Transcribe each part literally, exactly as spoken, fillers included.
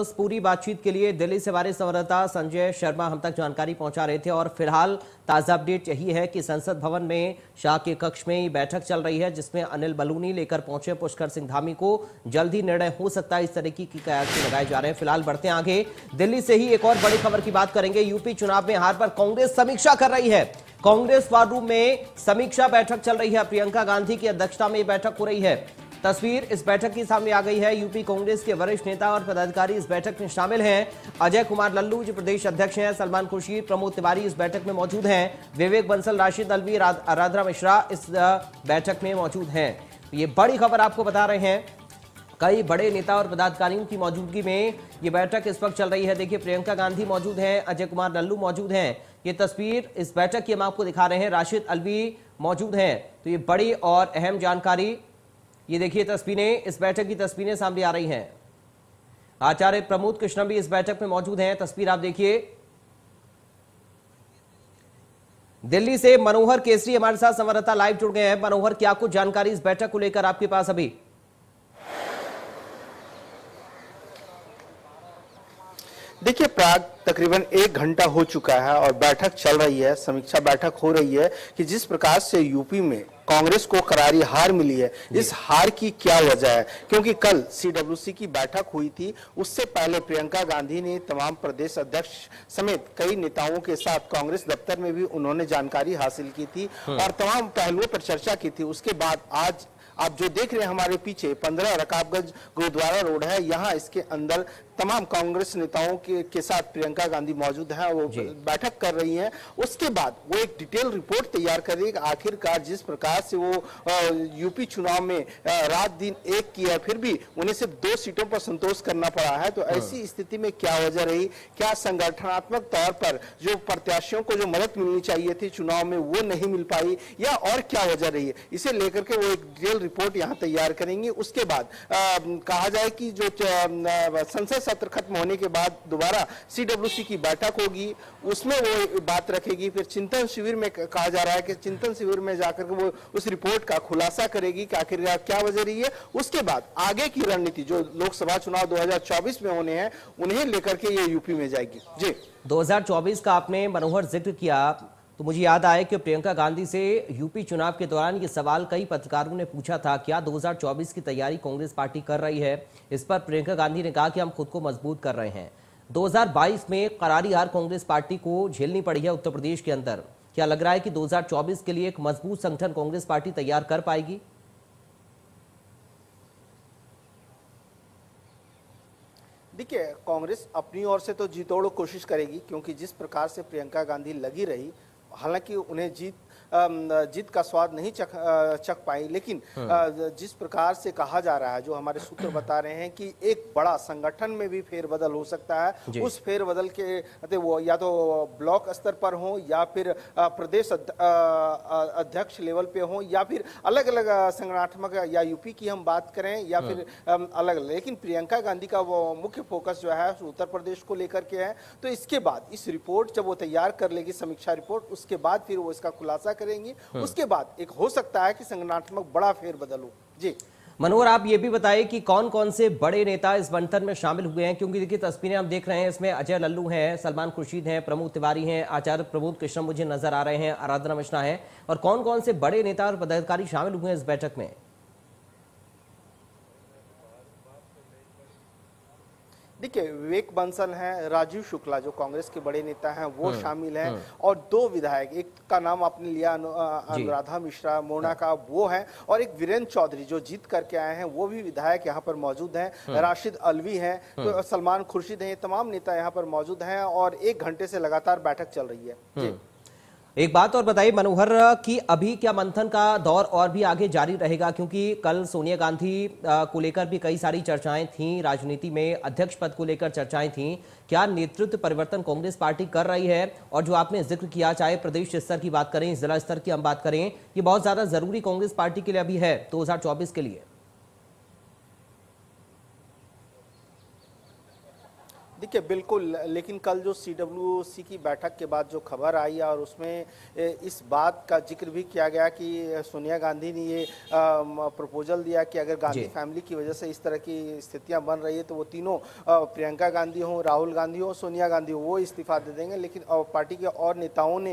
इस पूरी बातचीत के लिए दिल्ली से हमारे संवाददाता संजय शर्मा हम तक जानकारी पहुंचा रहे थे। और फिलहाल ताजा अपडेट यही है कि संसद भवन में शाह के कक्ष में बैठक चल रही है, जिसमें अनिल बलूनी लेकर पहुंचे पुष्कर सिंह धामी को। जल्द ही निर्णय हो सकता है, इस तरीके की कयास लगाए जा रहे हैं। फिलहाल बढ़ते हैं आगे। दिल्ली से ही एक और बड़ी खबर की बात करेंगे। यूपी चुनाव में हार पर कांग्रेस समीक्षा कर रही है। कांग्रेस वार रूम में समीक्षा बैठक चल रही है। प्रियंका गांधी की अध्यक्षता में बैठक हो रही है। तस्वीर इस बैठक की सामने आ गई है। यूपी कांग्रेस के वरिष्ठ नेता और पदाधिकारी इस बैठक में शामिल हैं। अजय कुमार लल्लू जो प्रदेश अध्यक्ष हैं, सलमान खुर्शीद, प्रमोद तिवारी इस बैठक में मौजूद हैं, विवेक बंसल, राशिद अलवी, अनुराधा मिश्रा इस बैठक में मौजूद हैं। ये बड़ी खबर आपको बता रहे हैं। कई बड़े नेता और पदाधिकारियों की मौजूदगी में ये बैठक इस वक्त चल रही है। देखिए, प्रियंका गांधी मौजूद हैं, अजय कुमार लल्लू मौजूद हैं। ये तस्वीर इस बैठक की हम आपको दिखा रहे हैं। राशिद अलवी मौजूद हैं। तो ये बड़ी और अहम जानकारी, ये देखिए तस्वीरें, इस बैठक की तस्वीरें सामने आ रही हैं। आचार्य प्रमोद कृष्णम भी इस बैठक में मौजूद हैं। तस्वीर आप देखिए। दिल्ली से मनोहर केसरी हमारे साथ संवाददाता लाइव जुड़ गए हैं। मनोहर, क्या कुछ जानकारी इस बैठक को लेकर आपके पास अभी? देखिए प्राग, तकरीबन एक घंटा हो चुका है और बैठक चल रही है, समीक्षा बैठक हो रही है कि जिस प्रकार से यूपी में कांग्रेस को करारी हार मिली है, इस हार की क्या वजह है। क्योंकि कल सीडब्ल्यूसी की बैठक हुई थी, उससे पहले प्रियंका गांधी ने तमाम प्रदेश अध्यक्ष समेत कई नेताओं के साथ कांग्रेस दफ्तर में भी उन्होंने जानकारी हासिल की थी और तमाम पहलुओं पर चर्चा की थी। उसके बाद आज आप जो देख रहे हैं हमारे पीछे पंद्रह रकाबगंज गुरुद्वारा रोड है, यहाँ इसके अंदर तमाम कांग्रेस नेताओं के, के साथ प्रियंका गांधी मौजूद हैं। वो बैठक कर रही हैं। उसके बाद वो एक डिटेल रिपोर्ट तैयार करेगी आखिरकार जिस प्रकार से वो आ, यूपी चुनाव में आ, रात दिन एक किया, फिर भी उन्हें सिर्फ दो सीटों पर संतोष करना पड़ा है। तो ऐसी स्थिति में क्या वजह रही, क्या संगठनात्मक तौर पर जो प्रत्याशियों को जो मदद मिलनी चाहिए थी चुनाव में वो नहीं मिल पाई, या और क्या वजह रही है, इसे लेकर के वो एक डिटेल रिपोर्ट यहाँ तैयार करेंगे। उसके बाद आ, कहा जाए कि जो संसद सत्र खत्म होने के बाद दोबारा सीडब्ल्यूसी की बैठक होगी, उसमें वो बात रखेगी। फिर चिंतन शिविर में कहा जा रहा है कि चिंतन शिविर में जाकर के वो उस रिपोर्ट का खुलासा करेगी कि आखिर क्या वजह रही है। उसके बाद आगे की रणनीति जो लोकसभा चुनाव दो हज़ार चौबीस में होने हैं, उन्हें लेकर के ये यूपी में जाएगी। जी, दो हज़ार चौबीस का आपने मनोहर जिक्र किया तो मुझे याद आया कि प्रियंका गांधी से यूपी चुनाव के दौरान ये सवाल कई पत्रकारों ने पूछा था, क्या दो हज़ार चौबीस की तैयारी कांग्रेस पार्टी कर रही है। इस पर प्रियंका गांधी ने कहा कि हम खुद को मजबूत कर रहे हैं। दो हज़ार बाईस में करारी हार कांग्रेस पार्टी को झेलनी पड़ी है उत्तर प्रदेश के अंदर। क्या लग रहा है कि दो हज़ार चौबीस के लिए एक मजबूत संगठन कांग्रेस पार्टी तैयार कर पाएगी? देखिए, कांग्रेस अपनी ओर से तो जीतोड़ो कोशिश करेगी, क्योंकि जिस प्रकार से प्रियंका गांधी लगी रही, हालांकि उन्हें जीत जीत का स्वाद नहीं चख चख पाई, लेकिन जिस प्रकार से कहा जा रहा है, जो हमारे सूत्र बता रहे हैं कि एक बड़ा संगठन में भी फेरबदल हो सकता है। उस फेरबदल के वो या तो ब्लॉक स्तर पर हो, या फिर प्रदेश अध्यक्ष लेवल पे हो, या फिर अलग अलग संगठनात्मक, या यूपी की हम बात करें या फिर अलग। लेकिन प्रियंका गांधी का वो मुख्य फोकस जो है उत्तर प्रदेश को लेकर के है। तो इसके बाद इस रिपोर्ट जब वो तैयार कर लेगी, समीक्षा रिपोर्ट, उसके बाद फिर वो इसका खुलासा करेंगी। उसके बाद एक हो सकता है कि संगठनात्मक बड़ा फेरबदल हो। जी मनोहर, आप ये भी बताइए कि कौन कौन से बड़े नेता इस मंथन में शामिल हुए हैं, क्योंकि देखिए तस्वीरें हम देख रहे हैं, इसमें अजय लल्लू हैं, सलमान खुर्शीद हैं, प्रमोद तिवारी हैं, आचार्य प्रमोद कृष्णम मुझे नजर आ रहे हैं, आराधना मिश्रा हैं। और कौन कौन से बड़े नेता और पदाधिकारी शामिल हुए हैं इस बैठक में? देखिए, विवेक बंसल हैं, राजीव शुक्ला जो कांग्रेस के बड़े नेता हैं वो शामिल हैं, और दो विधायक, एक का नाम आपने लिया अनुराधा मिश्रा मोना का, वो हैं, और एक वीरेंद्र चौधरी जो जीत करके आए हैं वो भी विधायक यहाँ पर मौजूद हैं, राशिद अलवी हैं, तो सलमान खुर्शीद हैं, तमाम नेता यहाँ पर मौजूद हैं और एक घंटे से लगातार बैठक चल रही है। एक बात और बताइए मनोहर कि अभी क्या मंथन का दौर और भी आगे जारी रहेगा, क्योंकि कल सोनिया गांधी को लेकर भी कई सारी चर्चाएं थीं, राजनीति में अध्यक्ष पद को लेकर चर्चाएं थीं। क्या नेतृत्व परिवर्तन कांग्रेस पार्टी कर रही है? और जो आपने जिक्र किया, चाहे प्रदेश स्तर की बात करें, जिला स्तर की हम बात करें, ये बहुत ज़्यादा ज़रूरी कांग्रेस पार्टी के लिए अभी है दो हज़ार चौबीस के लिए। देखिए बिल्कुल, लेकिन कल जो सी डब्ल्यू सी की बैठक के बाद जो खबर आई और उसमें इस बात का जिक्र भी किया गया कि सोनिया गांधी ने ये प्रपोजल दिया कि अगर गांधी फैमिली की वजह से इस तरह की स्थितियां बन रही है तो वो तीनों, प्रियंका गांधी हो, राहुल गांधी हो, सोनिया गांधी हो, वो इस्तीफा दे देंगे। लेकिन पार्टी के और नेताओं ने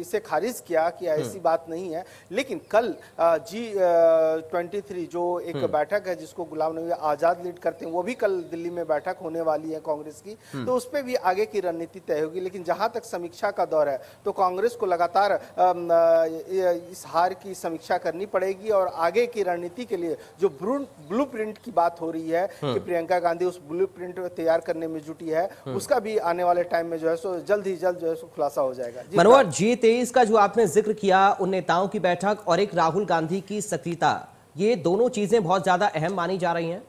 इसे खारिज किया कि ऐसी बात नहीं है। लेकिन कल जी ट्वेंटी थ्री जो एक बैठक है जिसको गुलाम नबी आज़ाद लीड करते हैं, वो भी कल दिल्ली में बैठक होने वाली है कांग्रेस की, तो उस पे भी आगे की रणनीति तय होगी। लेकिन जहां तक समीक्षा का दौर है तो कांग्रेस को लगातार इस हार की समीक्षा करनी पड़ेगी और आगे की रणनीति के लिए जो ब्लूप्रिंट की बात हो रही है कि प्रियंका गांधी उस ब्लूप्रिंट तैयार करने में जुटी है, उसका भी आने वाले टाइम में जो है सो जल्द ही जल्द जो है सो खुलासा हो जाएगा। मनोहर, जी तेईस का जो आपने जिक्र किया, उन नेताओं की बैठक और एक राहुल गांधी की सक्रियता, ये दोनों चीजें बहुत ज्यादा अहम मानी जा रही हैं।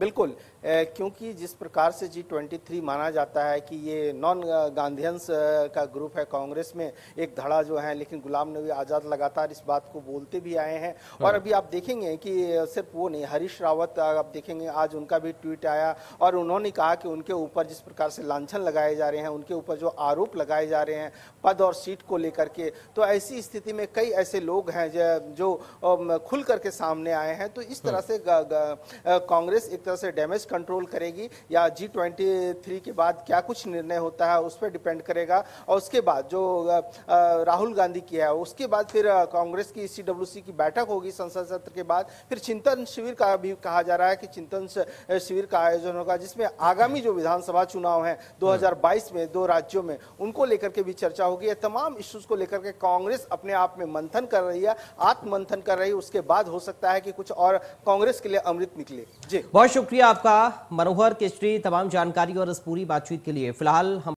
बिल्कुल, क्योंकि जिस प्रकार से जी ट्वेंटी थ्री माना जाता है कि ये नॉन गांधीयंस का ग्रुप है कांग्रेस में, एक धड़ा जो है, लेकिन गुलाम नबी आज़ाद लगातार इस बात को बोलते भी आए हैं। और अभी आप देखेंगे कि सिर्फ वो नहीं, हरीश रावत आप देखेंगे आज उनका भी ट्वीट आया और उन्होंने कहा कि उनके ऊपर जिस प्रकार से लांछन लगाए जा रहे हैं, उनके ऊपर जो आरोप लगाए जा रहे हैं पद और सीट को लेकर के, तो ऐसी स्थिति में कई ऐसे लोग हैं जो खुल करके सामने आए हैं। तो इस तरह से कांग्रेस एक तरह से डैमेज कंट्रोल करेगी या जी ट्वेंटी थ्री के बाद क्या कुछ निर्णय होता है उस पर डिपेंड करेगा। और उसके बाद जो राहुल गांधी की है, उसके बाद फिर कांग्रेस की सी डब्ल्यू सी की बैठक होगी संसद सत्र के बाद, फिर चिंतन शिविर का भी कहा जा रहा है कि चिंतन शिविर का आयोजन होगा जिसमें आगामी जो विधानसभा चुनाव है दो हज़ार बाईस में दो राज्यों में, उनको लेकर के भी चर्चा होगी। ये तमाम इश्यूज को लेकर के कांग्रेस अपने आप में मंथन कर रही है, आत्ममंथन कर रही है। उसके बाद हो सकता है कि कुछ और कांग्रेस के लिए अमृत निकले। जी बहुत शुक्रिया आपका मनोहर केसरी तमाम जानकारी और इस पूरी बातचीत के लिए। फिलहाल हम